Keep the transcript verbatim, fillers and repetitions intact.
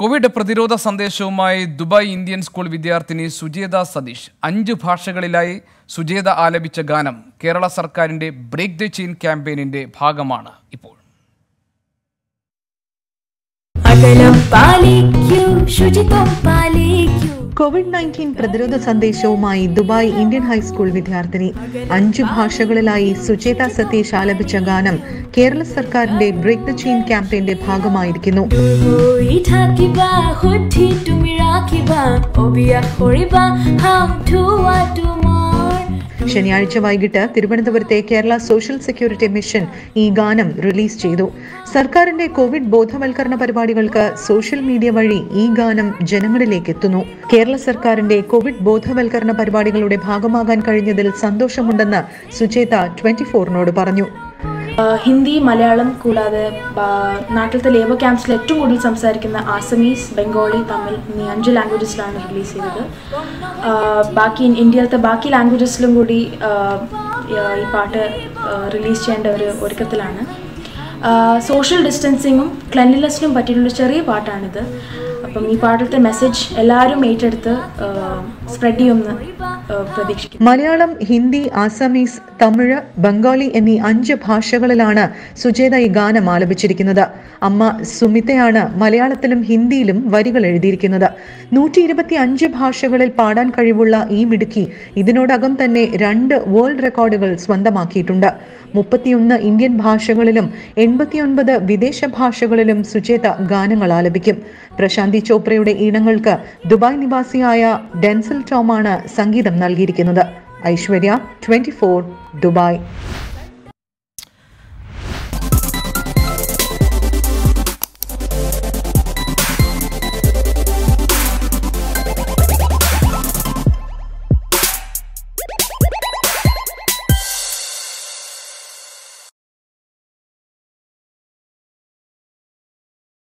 Covid പ്രതിരോധ സന്ദേശവുമായി Dubai Indian school വിദ്യാർത്ഥിനി സുചേത സതീഷ് അഞ്ച് ഭാഷകളിലായി സുചേത ആലപിച്ച ഗാനം കേരള സർക്കാരിന്റെ ബ്രേക്ക് ദ ചെയിൻ ക്യാമ്പയിനിന്റെ ഭാഗമാണ് ഇപ്പോൾ. കോവിഡ് പത്തൊൻപത് പ്രതിരോധ സന്ദേശവുമായി ദുബായ് ഇന്ത്യൻ ഹൈസ്കൂൾ വിദ്യാർത്ഥിനി അഞ്ച് ഭാഷകളിലായി സുചേത സതീഷ് ആലപിച്ച ഗാനം കേരള സർക്കാരിന്റെ ബ്രേക്ക് ദ ചെയിൻ ക്യാമ്പയിന്റെ ഭാഗമായിരിക്കുന്നു. ശനിയാഴ്ച വൈകിട്ട് തിരുവനന്തപുരത്തെ കേരള സോഷ്യൽ സെക്യൂരിറ്റി മിഷൻ ഈ ഗാനം റിലീസ് ചെയ്തു. സർക്കാരിന്റെ കോവിഡ് ബോധവൽക്കരണ പരിപാടികൾക്ക് സോഷ്യൽ മീഡിയ വഴി ഈ ഗാനം ജനങ്ങളിലേക്ക് എത്തുന്നു. കേരള സർക്കാരിന്റെ കോവിഡ് ബോധവൽക്കരണ പരിപാടികളുടെ ഭാഗമാകാൻ കഴിഞ്ഞതിൽ സന്തോഷമുണ്ടെന്ന് സുചേത ട്വന്റി ഫോറിനോട് പറഞ്ഞു. ഹിന്ദി, മലയാളം കൂടാതെ നാട്ടിലത്തെ ലേബർ ക്യാമ്പ്സിൽ ഏറ്റവും കൂടുതൽ സംസാരിക്കുന്ന ആസമീസ്, ബംഗാളി, തമിഴ് എന്നീ അഞ്ച് ലാംഗ്വേജസിലാണ് റിലീസ് ചെയ്തത്. ബാക്കി ഇന്ത്യയിലത്തെ ബാക്കി ലാംഗ്വേജസിലും കൂടി ഈ പാട്ട് റിലീസ് ചെയ്യേണ്ട ഒരു ഒരുക്കത്തിലാണ്. സോഷ്യൽ ഡിസ്റ്റൻസിങ്ങും ക്ലെൻലിനെസ്സിനും പറ്റിയിട്ടുള്ള ചെറിയ പാട്ടാണിത്. അപ്പം ഈ പാട്ടിലത്തെ മെസ്സേജ് എല്ലാവരും ഏറ്റെടുത്ത് സ്പ്രെഡ് ചെയ്യുമെന്ന് പ്രതീക്ഷിക്കുന്നു. മലയാളം, ഹിന്ദി, ആസാമീസ്, തമിഴ്, ബംഗാളി എന്നീ അഞ്ച് ഭാഷകളിലാണ് സുചേത ഈ ഗാനം ആലപിച്ചിരിക്കുന്നത്. അമ്മ സുമിതയാണ് മലയാളത്തിലും ഹിന്ദിയിലും വരികൾ എഴുതിയിരിക്കുന്നത്. നൂറ്റി ഇരുപത്തി അഞ്ച് ഭാഷകളിൽ പാടാൻ കഴിവുള്ള ഈ മിടുക്കി ഇതിനോടകം തന്നെ രണ്ട് വേൾഡ് റെക്കോർഡുകൾ സ്വന്തമാക്കിയിട്ടുണ്ട്. മുപ്പത്തിയൊന്ന് ഇന്ത്യൻ ഭാഷകളിലും എൺപത്തിയൊൻപത് വിദേശ ഭാഷകളിലും സുചേത ഗാനങ്ങൾ ആലപിക്കും. പ്രശാന്തി ചോപ്രയുടെ ഈണങ്ങൾക്ക് ദുബായ് നിവാസിയായ ഡെൻസൽ ടോമാണ് സംഗീതം നൽകിയിരിക്കുന്നത്. Aishwarya, twenty four, Dubai.